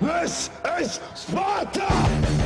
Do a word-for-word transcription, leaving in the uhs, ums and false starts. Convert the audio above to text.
This is Sparta!